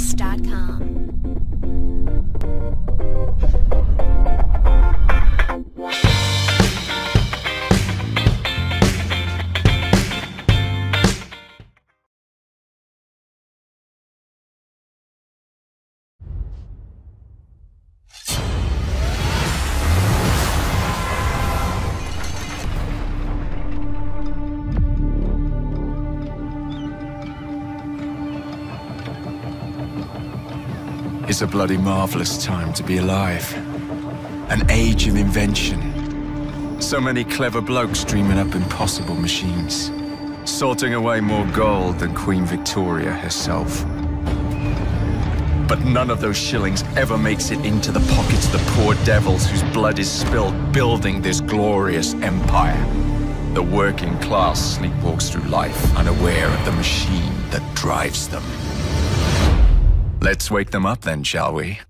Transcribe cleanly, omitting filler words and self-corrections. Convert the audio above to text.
Bliss.com. It's a bloody marvelous time to be alive. An age of invention. So many clever blokes dreaming up impossible machines. Sorting away more gold than Queen Victoria herself. But none of those shillings ever makes it into the pockets of the poor devils whose blood is spilled building this glorious empire. The working class sleepwalks through life unaware of the machine that drives them. Let's wake them up then, shall we?